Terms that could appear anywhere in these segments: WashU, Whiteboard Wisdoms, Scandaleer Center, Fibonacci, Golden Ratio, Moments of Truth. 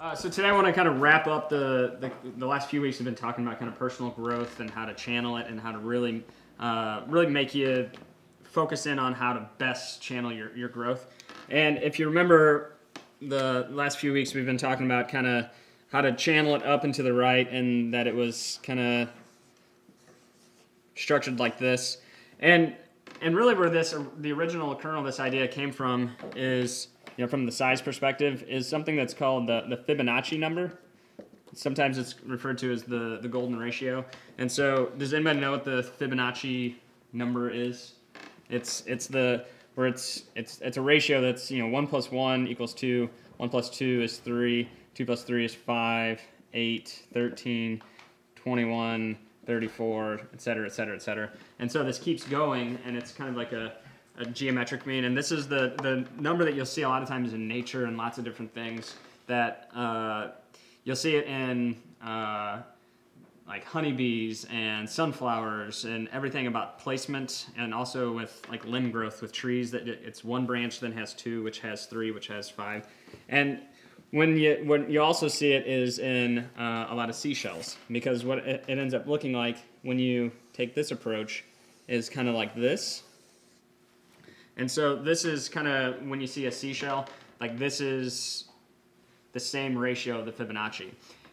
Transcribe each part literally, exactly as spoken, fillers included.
Uh, so today I want to kind of wrap up the, the the last few weeks we've been talking about kind of personal growth and how to channel it and how to really uh, really make you focus in on how to best channel your, your growth. And if you remember the last few weeks we've been talking about kind of how to channel it up and to the right, and that it was kind of structured like this. And and really where this the original kernel of this idea came from is, you know, from the size perspective, is something that's called the, the Fibonacci number. Sometimes it's referred to as the, the golden ratio. And so, does anybody know what the Fibonacci number is? It's it's the where it's it's it's a ratio that's, you know, one plus one equals two, one plus two is three, two plus three is five, eight, thirteen, twenty-one, thirty-four, et cetera, et cetera, et cetera. And so this keeps going, and it's kind of like a a geometric mean, and this is the, the number that you'll see a lot of times in nature and lots of different things, that uh, you'll see it in uh, like honeybees and sunflowers and everything about placement, and also with like limb growth with trees, that it's one branch then has two, which has three, which has five. And when you, when you also see it is in uh, a lot of seashells, because what it ends up looking like when you take this approach is kind of like this. And so this is kind of, when you see a seashell, like this is the same ratio of the Fibonacci.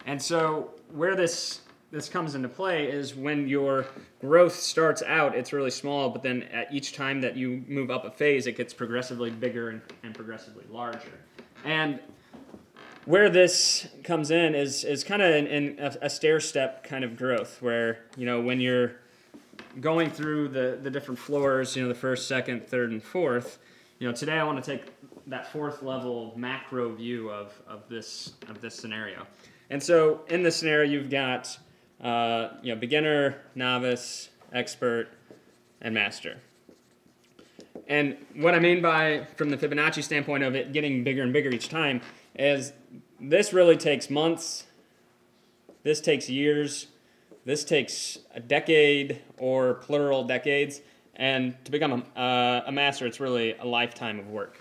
And so where this, this comes into play is when your growth starts out, it's really small, but then at each time that you move up a phase, it gets progressively bigger and, and progressively larger. And where this comes in is, is kind of in, in a, a stair-step kind of growth, where, you know, when you're going through the, the different floors, you know, the first, second, third, and fourth, you know, today I want to take that fourth level macro view of, of, this, of this scenario. And so in this scenario, you've got, uh, you know, beginner, novice, expert, and master. And what I mean by, from the Fibonacci standpoint of it getting bigger and bigger each time, is this really takes months, this takes years, this takes a decade or plural decades, and to become a, uh, a master, it's really a lifetime of work.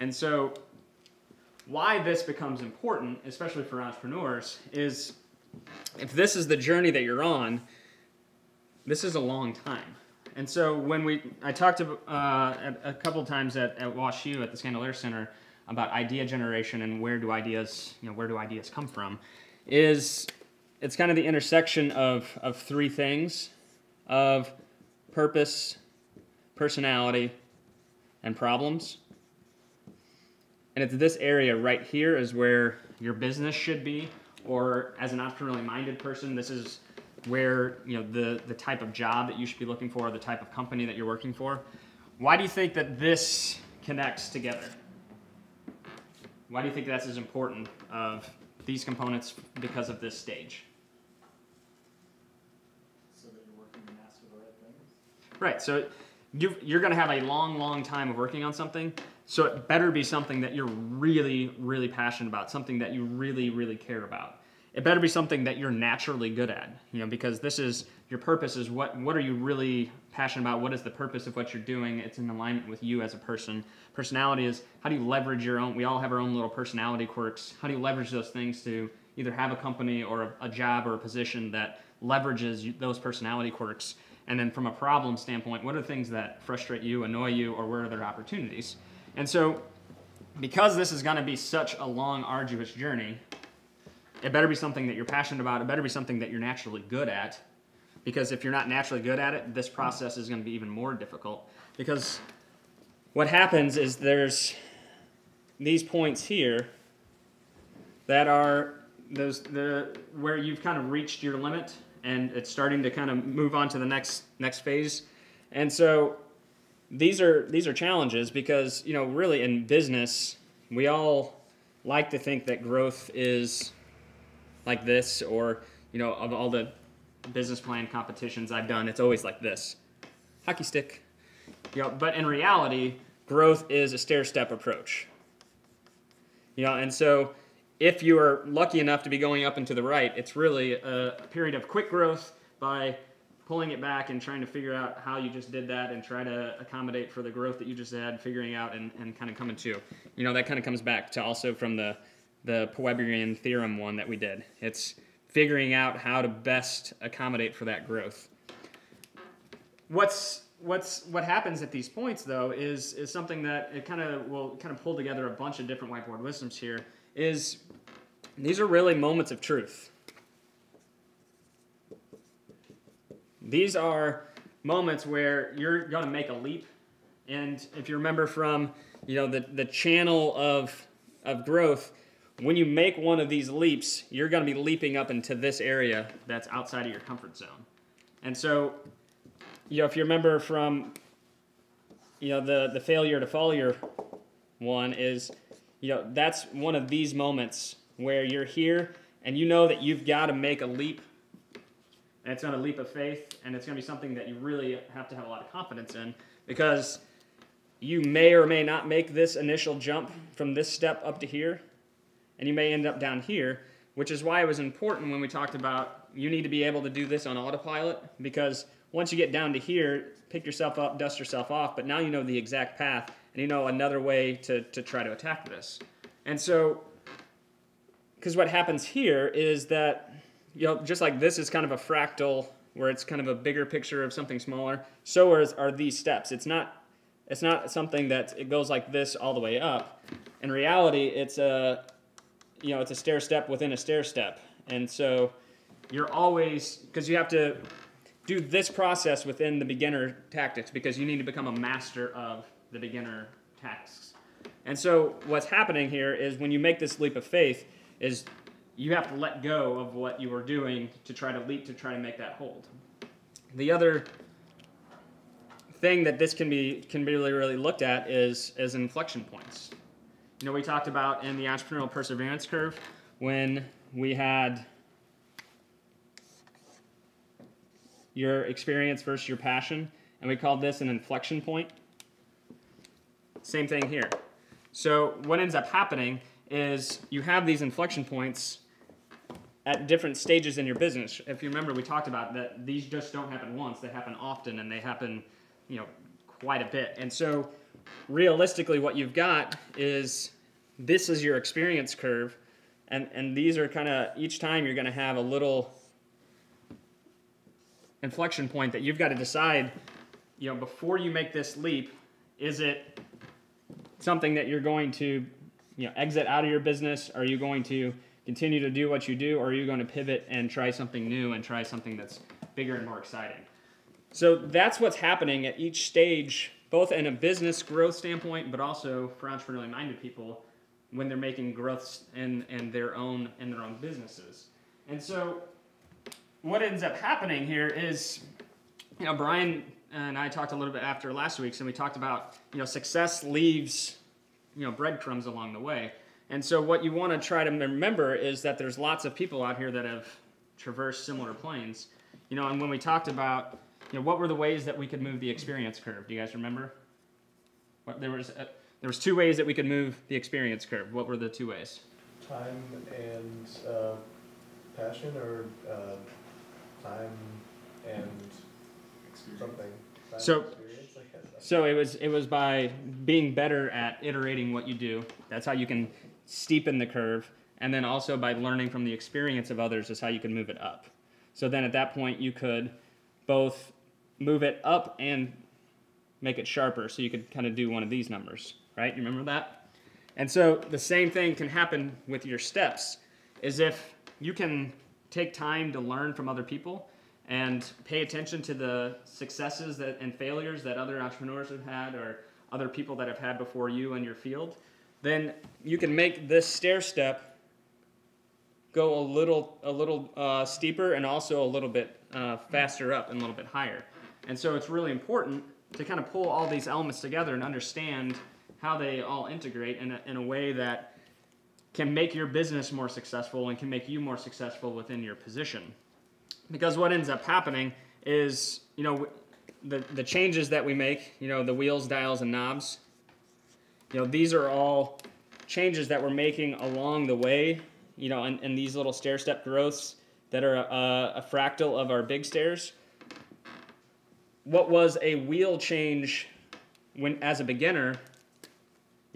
And so why this becomes important, especially for entrepreneurs, is if this is the journey that you're on, this is a long time. And so when we, I talked to, uh, a couple times at, at WashU at the Scandaleer Center about idea generation and where do ideas, you know, where do ideas come from, is it's kind of the intersection of, of three things, of purpose, personality, and problems. And it's this area right here is where your business should be, or as an entrepreneurially minded person, this is where, you know, the, the type of job that you should be looking for, or the type of company that you're working for. Why do you think that this connects together? Why do you think that's as important of these components because of this stage? So that you're working to master the right things? Right, so you've, you're gonna have a long, long time of working on something, so it better be something that you're really, really passionate about, something that you really, really care about. It better be something that you're naturally good at, you know, because this is, your purpose is what, what are you really passionate about? What is the purpose of what you're doing? It's in alignment with you as a person. Personality is, how do you leverage your own, we all have our own little personality quirks. How do you leverage those things to either have a company or a, a job or a position that leverages those personality quirks? And then from a problem standpoint, what are the things that frustrate you, annoy you, or where are their opportunities? And so, because this is gonna be such a long, arduous journey, it better be something that you're passionate about. It better be something that you're naturally good at, because if you're not naturally good at it, this process is going to be even more difficult, because what happens is there's these points here that are those the where you've kind of reached your limit, and it's starting to kind of move on to the next next phase. And so these are these are challenges, because, you know, really in business, we all like to think that growth is like this, or, you know, of all the business plan competitions I've done, it's always like this. Hockey stick. You know, but in reality, growth is a stair-step approach. You know, and so if you are lucky enough to be going up and to the right, it's really a period of quick growth by pulling it back and trying to figure out how you just did that and try to accommodate for the growth that you just had, figuring out and, and kind of coming to. You know, that kind of comes back to also from the the Poeberian theorem one that we did. It's figuring out how to best accommodate for that growth. What's what's what happens at these points though is is something that it kind of will kind of pull together a bunch of different whiteboard wisdoms here. Is these are really moments of truth. These are moments where you're going to make a leap, and if you remember from you know the the channel of of growth, when you make one of these leaps, you're going to be leaping up into this area that's outside of your comfort zone. And so, you know, if you remember from you know the the failure to failure one is, you know, that's one of these moments where you're here and you know that you've got to make a leap. And it's going to be a leap of faith, and it's going to be something that you really have to have a lot of confidence in, because you may or may not make this initial jump from this step up to here, and you may end up down here, which is why it was important when we talked about you need to be able to do this on autopilot, because once you get down to here, pick yourself up, dust yourself off, but now you know the exact path, and you know another way to, to try to attack this. And so, because what happens here is that You know, just like this is kind of a fractal where it's kind of a bigger picture of something smaller, so are, are these steps. It's not, it's not something that it goes like this all the way up. In reality, it's a, you know, it's a stair step within a stair step. And so you're always, because you have to do this process within the beginner tactics, because you need to become a master of the beginner tasks. And so what's happening here is when you make this leap of faith is you have to let go of what you were doing to try to leap, to try to make that hold. The other thing that this can be can be really, really looked at is, is inflection points. You know, we talked about in the entrepreneurial perseverance curve when we had your experience versus your passion, and we called this an inflection point. Same thing here. So what ends up happening is you have these inflection points at different stages in your business. If you remember, we talked about that these just don't happen once, they happen often, and they happen, you know, quite a bit. And so realistically what you've got is this is your experience curve, and, and these are kind of, each time you're going to have a little inflection point that you've got to decide, you know, before you make this leap, is it something that you're going to, you know, exit out of your business? Are you going to continue to do what you do, or are you going to pivot and try something new and try something that's bigger and more exciting? So that's what's happening at each stage, both in a business growth standpoint, but also for entrepreneurially minded people when they're making growths in, in their own in their own businesses. And so what ends up happening here is, you know, Brian and I talked a little bit after last week's, and we talked about, you know, success leaves, you know, breadcrumbs along the way. And so what you want to try to remember is that there's lots of people out here that have traversed similar planes. You know, and when we talked about, you know, what were the ways that we could move the experience curve? Do you guys remember? What, there was uh, there was two ways that we could move the experience curve. What were the two ways? Time and uh, passion, or uh, time and experience. something. Time so. Experience. So it was it was by being better at iterating what you do. That's how you can steepen the curve, and then also by learning from the experience of others is how you can move it up. So then at that point you could both move it up and make it sharper, so you could kind of do one of these numbers, right? You remember that? And so the same thing can happen with your steps, is if you can take time to learn from other people and pay attention to the successes that, and failures that other entrepreneurs have had, or other people that have had before you in your field, then you can make this stair step go a little, a little uh, steeper, and also a little bit uh, faster up and a little bit higher. And so it's really important to kind of pull all these elements together and understand how they all integrate in a, in a way that can make your business more successful and can make you more successful within your position. Because what ends up happening is, you know, the, the changes that we make, you know, the wheels, dials, and knobs, you know, these are all changes that we're making along the way, you know, and, and these little stair-step growths that are a, a fractal of our big stairs. What was a wheel change when as a beginner,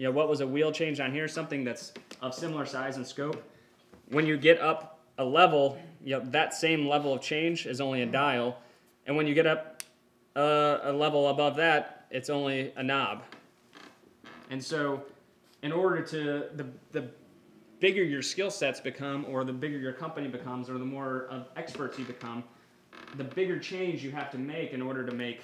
you know, what was a wheel change on here? Something that's of similar size and scope. When you get up a level, you know, that same level of change is only a dial. And when you get up uh, a level above that, it's only a knob. And so in order to, the, the bigger your skill sets become, or the bigger your company becomes, or the more of experts you become, the bigger change you have to make in order to make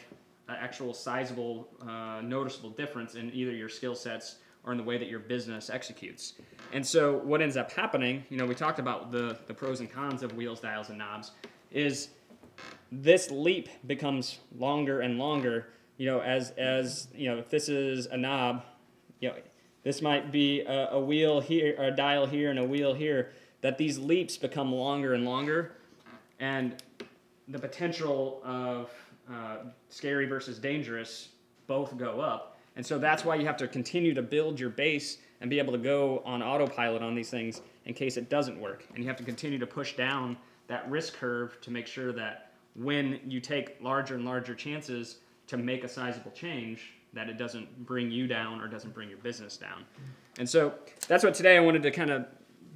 an actual sizable, uh, noticeable difference in either your skill sets or in the way that your business executes. And so what ends up happening, you know, we talked about the, the pros and cons of wheels, dials, and knobs, is this leap becomes longer and longer, you know, as, as you know, if this is a knob, you know, this might be a, a wheel here, or a dial here, and a wheel here, that these leaps become longer and longer. And the potential of uh, scary versus dangerous both go up. And so that's why you have to continue to build your base and be able to go on autopilot on these things in case it doesn't work. And you have to continue to push down that risk curve to make sure that when you take larger and larger chances to make a sizable change, that it doesn't bring you down or doesn't bring your business down. And so that's what today I wanted to kind of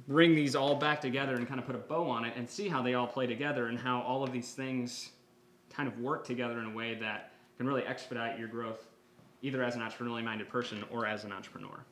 bring these all back together and kind of put a bow on it and see how they all play together and how all of these things kind of work together in a way that can really expedite your growth, either as an entrepreneurially minded person or as an entrepreneur.